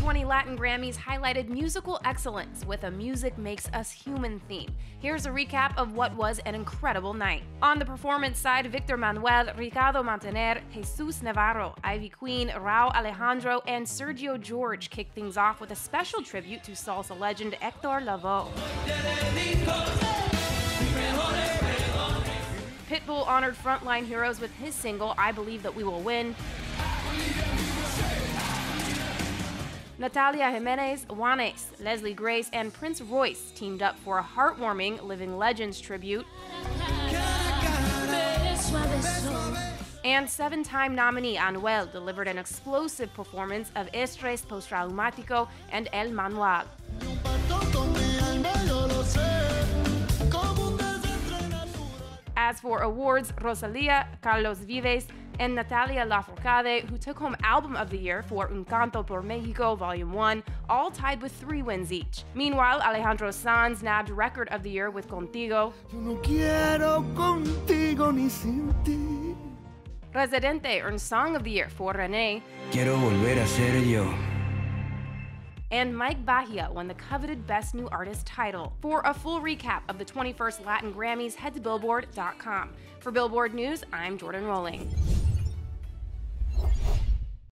2020 Latin Grammys highlighted musical excellence with a Music Makes Us Human theme. Here's a recap of what was an incredible night. On the performance side, Victor Manuel, Ricardo Montaner, Jesus Navarro, Ivy Queen, Rauw Alejandro, and Sergio George kicked things off with a special tribute to salsa legend Hector Lavoe. Pitbull honored frontline heroes with his single, I Believe That We Will Win. Natalia Jimenez, Juanes, Leslie Grace, and Prince Royce teamed up for a heartwarming Living Legends tribute. And seven-time nominee Anuel delivered an explosive performance of Estres Postraumático and El Manual. As for awards, Rosalía, Carlos Vives, and Natalia Lafourcade, who took home Album of the Year for Un Canto Por México Vol. 1, all tied with 3 wins each. Meanwhile, Alejandro Sanz nabbed Record of the Year with Contigo. Yo no quiero contigo ni sin ti. Residente earned Song of the Year for René. Quiero volver a ser yo. And Mike Bahia won the coveted Best New Artist title. For a full recap of the 21st Latin Grammys, head to billboard.com. For Billboard News, I'm Jordan Rowling.